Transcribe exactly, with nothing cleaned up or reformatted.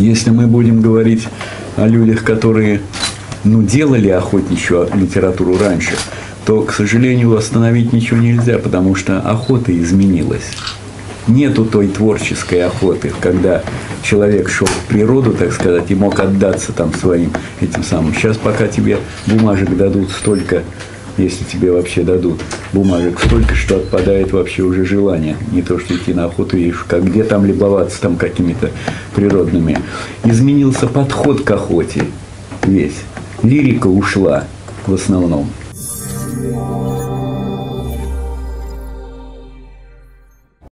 Если мы будем говорить о людях, которые ну, делали охотничью литературу раньше, то, к сожалению, остановить ничего нельзя, потому что охота изменилась. Нету той творческой охоты, когда человек шел в природу, так сказать, и мог отдаться там своим этим самым. Сейчас пока тебе бумажек дадут столько, если тебе вообще дадут бумажек столько, что отпадает вообще уже желание. Не то, что идти на охоту, и как, где там любоваться там какими-то природными. Изменился подход к охоте весь. Лирика ушла в основном.